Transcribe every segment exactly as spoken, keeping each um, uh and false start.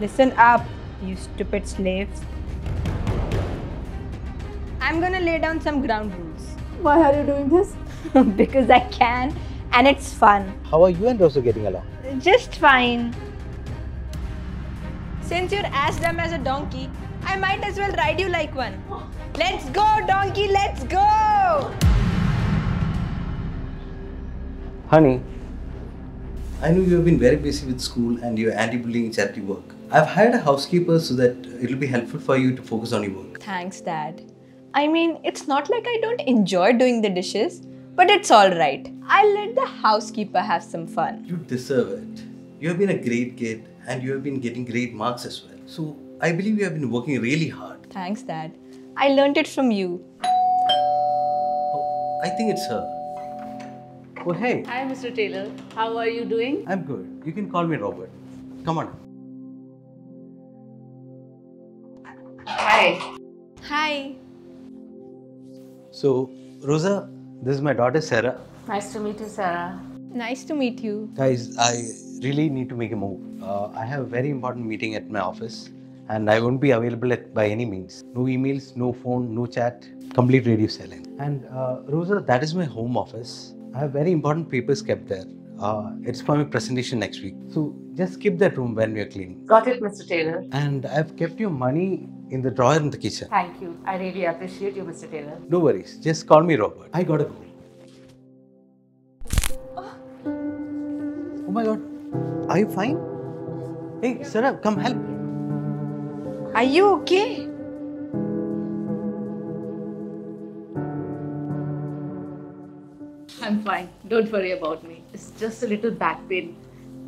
Listen up, you stupid slaves. I'm gonna lay down some ground rules. Why are you doing this? Because I can, and it's fun. How are you and Rosso getting along? Just fine. Since you're as dumb as a donkey, I might as well ride you like one. Let's go, donkey, let's go! Honey, I know you have been very busy with school and your anti-bullying charity work. I've hired a housekeeper so that it'll be helpful for you to focus on your work. Thanks, Dad. I mean, it's not like I don't enjoy doing the dishes, but it's alright. I'll let the housekeeper have some fun. You deserve it. You have been a great kid and you have been getting great marks as well. So, I believe you have been working really hard. Thanks, Dad. I learned it from you. Oh, I think it's her. Oh, hey. Hi, Mister Taylor. How are you doing? I'm good. You can call me Robert. Come on. Hi. Hi. So, Rosa, this is my daughter, Sarah. Nice to meet you, Sarah. Nice to meet you. Guys, I really need to make a move. Uh, I have a very important meeting at my office and I won't be available at, by any means. No emails, no phone, no chat, complete radio silence. And uh, Rosa, that is my home office. I have very important papers kept there. Uh, it's for my presentation next week. So just keep that room when we are cleaning. Got it, Mister Taylor. And I've kept your money in the drawer in the kitchen. Thank you. I really appreciate you, Mister Taylor. No worries. Just call me Robert. I gotta go. Oh, oh my God. Are you fine? Hey, yeah. Sarah, come help. Are you okay? I'm fine. Don't worry about me. It's just a little back pain.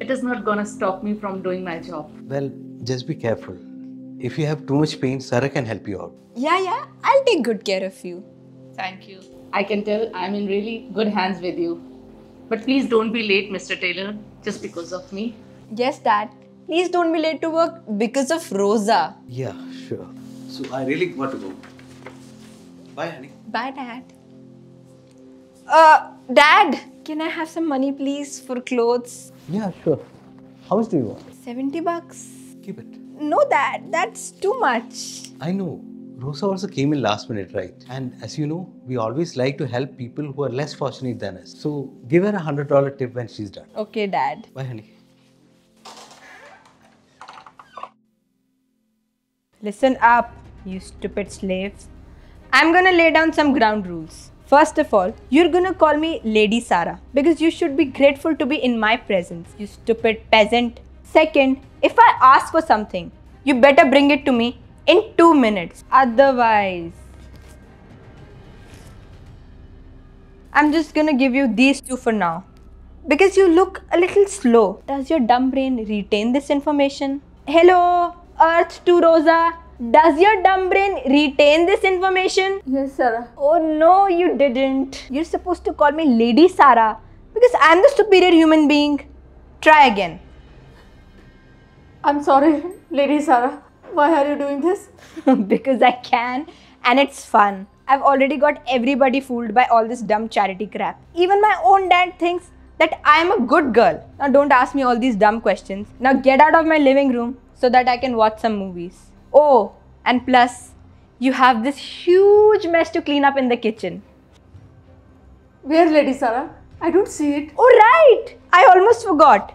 It is not gonna stop me from doing my job. Well, just be careful. If you have too much pain, Sarah can help you out. Yeah, yeah. I'll take good care of you. Thank you. I can tell I'm in really good hands with you. But please don't be late, Mister Taylor, just because of me. Yes, Dad. Please don't be late to work because of Rosa. Yeah, sure. So I really want to go. Bye, honey. Bye, Dad. Uh, Dad, can I have some money, please, for clothes? Yeah, sure. How much do you want? seventy bucks. Keep it. No, Dad, that's too much. I know. Rosa also came in last minute, right? And as you know, we always like to help people who are less fortunate than us. So, give her a one hundred dollar tip when she's done. Okay, Dad. Bye, honey. Listen up, you stupid slaves. I'm gonna lay down some ground rules. First of all, you're gonna call me Lady Sarah because you should be grateful to be in my presence, you stupid peasant. Second, if I ask for something, you better bring it to me in two minutes. Otherwise, I'm just gonna give you these two for now because you look a little slow. Does your dumb brain retain this information? Hello, Earth to Rosa. Does your dumb brain retain this information? Yes, Sarah. Oh no, you didn't. You're supposed to call me Lady Sarah because I'm the superior human being. Try again. I'm sorry, Lady Sarah. Why are you doing this? Because I can and it's fun. I've already got everybody fooled by all this dumb charity crap. Even my own dad thinks that I'm a good girl. Now don't ask me all these dumb questions. Now get out of my living room so that I can watch some movies. Oh, and plus, you have this huge mess to clean up in the kitchen. Where's Lady Sarah? I don't see it. Oh, right! I almost forgot.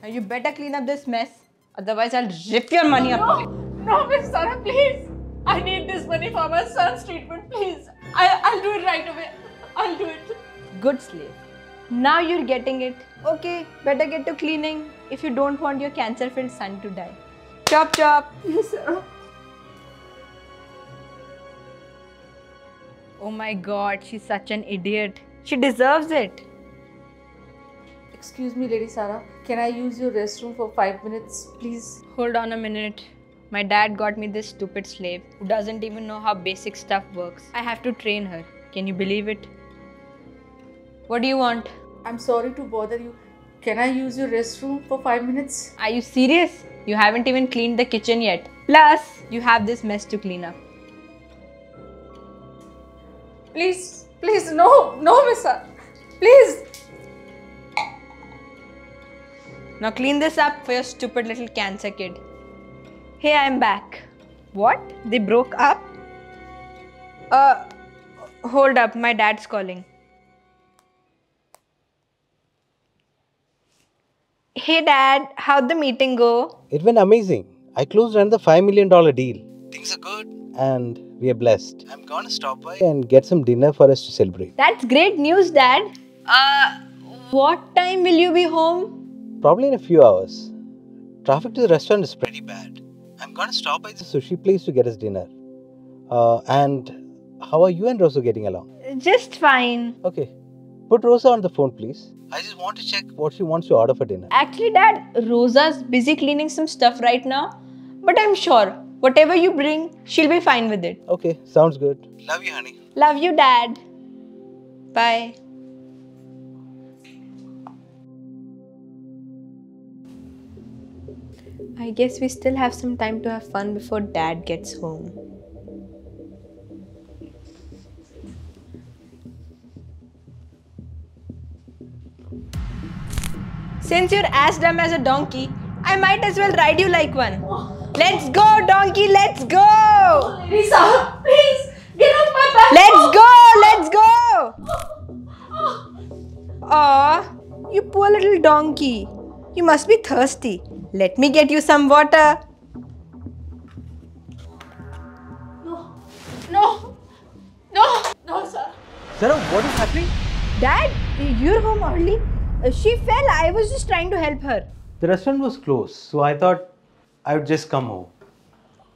Now you better clean up this mess, otherwise I'll rip your money no, up. No, Miss Sarah, please. I need this money for my son's treatment, please. I, I'll do it right away. I'll do it. Good slave. Now you're getting it. Okay, better get to cleaning if you don't want your cancer-filled son to die. Chop chop. Yes, sir. Oh my God, she's such an idiot. She deserves it. Excuse me, Lady Sarah. Can I use your restroom for five minutes, please? Hold on a minute. My dad got me this stupid slave who doesn't even know how basic stuff works. I have to train her. Can you believe it? What do you want? I'm sorry to bother you. Can I use your restroom for five minutes? Are you serious? You haven't even cleaned the kitchen yet. Plus, you have this mess to clean up. Please, please, no, no, Miss Sarah. Please. Now clean this up for your stupid little cancer kid. Hey, I'm back. What? They broke up? Uh, hold up, my dad's calling. Hey Dad, how'd the meeting go? It went amazing. I closed another five million dollar deal. Things are good. And we are blessed. I'm gonna stop by and get some dinner for us to celebrate. That's great news, Dad. Uh, what time will you be home? Probably in a few hours. Traffic to the restaurant is pretty bad. I'm gonna stop by the sushi place to get us dinner. Uh, and how are you and Rosa getting along? Just fine. Okay, put Rosa on the phone please. I just want to check what she wants to order for dinner. Actually Dad, Rosa's busy cleaning some stuff right now. But I'm sure, whatever you bring, she'll be fine with it. Okay, sounds good. Love you honey. Love you Dad. Bye. I guess we still have some time to have fun before Dad gets home. Since you're as dumb as a donkey, I might as well ride you like one. Let's go, donkey, let's go! Oh, Lisa, please, get off my back! Let's go, let's go! Aw, you poor little donkey. You must be thirsty. Let me get you some water. No, no, no, no, sir. Sarah, what is happening? Dad, you're home early. She fell. I was just trying to help her. The restaurant was closed, so I thought I would just come home.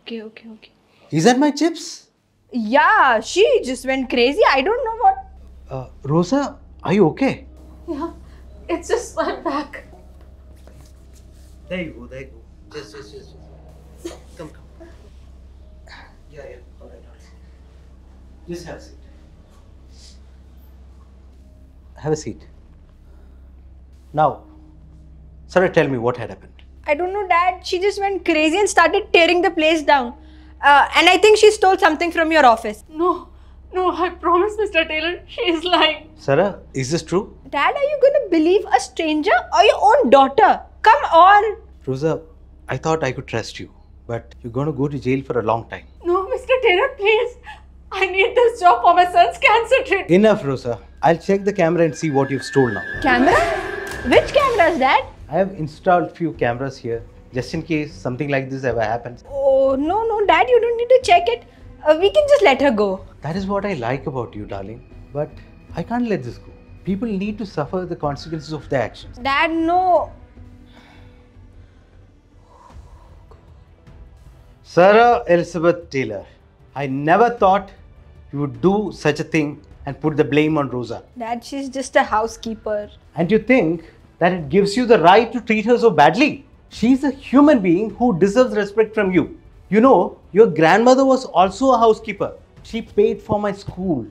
Okay, okay, okay. Is that my chips? Yeah, she just went crazy. I don't know what. Uh, Rosa, are you okay? Yeah, it's just my back. There you go, there you go. Yes, yes, yes, yes. Come, come. Yeah, yeah, all right, all right. Just have a seat. Have a seat. Now, Sarah, tell me what had happened. I don't know, Dad. She just went crazy and started tearing the place down. Uh, and I think she stole something from your office. No, no, I promise, Mister Taylor, she is lying. Sarah, is this true? Dad, are you going to believe a stranger or your own daughter? Come on! Rosa, I thought I could trust you, but you're going to go to jail for a long time. No, Mister Taylor, please. I need this job for my son's cancer treatment. Enough, Rosa. I'll check the camera and see what you've stolen now. Camera? Which cameras, Dad? I have installed few cameras here, just in case something like this ever happens. Oh, no, no, Dad, you don't need to check it. Uh, we can just let her go. That is what I like about you, darling. But I can't let this go. People need to suffer the consequences of their actions. Dad, no. Sarah Elizabeth Taylor, I never thought you would do such a thing and put the blame on Rosa. Dad, she's just a housekeeper. And you think that it gives you the right to treat her so badly? She's a human being who deserves respect from you. You know, your grandmother was also a housekeeper. She paid for my school.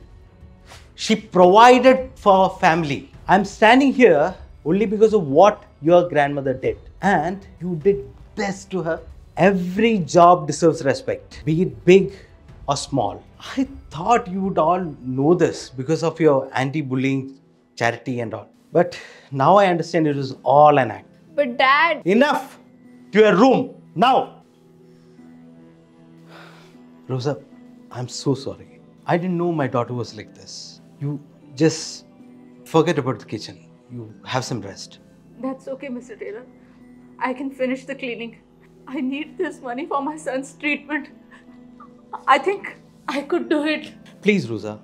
She provided for our family. I'm standing here only because of what your grandmother did. And you did best to her. Every job deserves respect, be it big or small. I thought you would all know this because of your anti-bullying charity and all. But now I understand it was all an act. But Dad… Enough! To your room, now! Rosa, I'm so sorry. I didn't know my daughter was like this. You just forget about the kitchen. You have some rest. That's okay, Mister Taylor. I can finish the cleaning. I need this money for my son's treatment. I think I could do it. Please, Rosa,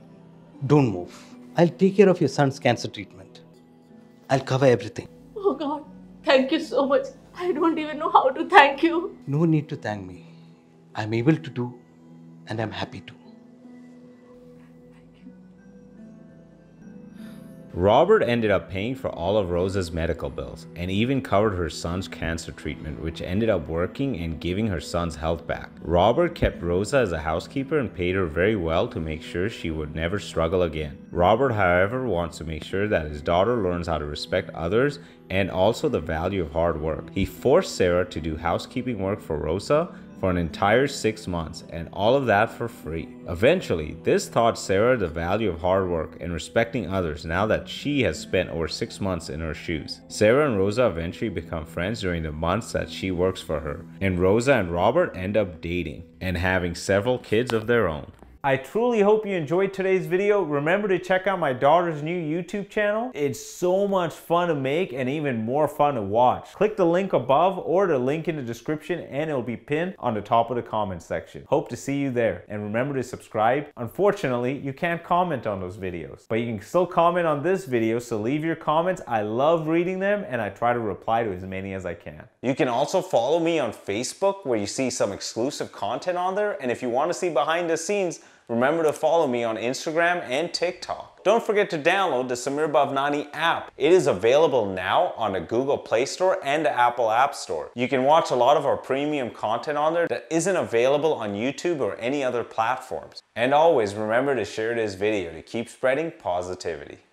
don't move. I'll take care of your son's cancer treatment. I'll cover everything. Oh God, thank you so much. I don't even know how to thank you. No need to thank me. I'm able to do and I'm happy to. Robert ended up paying for all of Rosa's medical bills and even covered her son's cancer treatment, which ended up working and giving her son's health back. Robert kept Rosa as a housekeeper and paid her very well to make sure she would never struggle again. Robert, however, wants to make sure that his daughter learns how to respect others and also the value of hard work. He forced Sarah to do housekeeping work for Rosa for an entire six months and all of that for free. Eventually, this taught Sarah the value of hard work and respecting others now that she has spent over six months in her shoes. Sarah and Rosa eventually become friends during the months that she works for her, and Rosa and Robert end up dating and having several kids of their own. I truly hope you enjoyed today's video. Remember to check out my daughter's new YouTube channel. It's so much fun to make and even more fun to watch. Click the link above or the link in the description and it'll be pinned on the top of the comment section. Hope to see you there, and remember to subscribe. Unfortunately, you can't comment on those videos, but you can still comment on this video, so leave your comments. I love reading them and I try to reply to as many as I can. You can also follow me on Facebook where you see some exclusive content on there, and if you want to see behind the scenes, remember to follow me on Instagram and TikTok. Don't forget to download the Sameer Bhavnani app. It is available now on the Google Play Store and the Apple App Store. You can watch a lot of our premium content on there that isn't available on YouTube or any other platforms. And always remember to share this video to keep spreading positivity.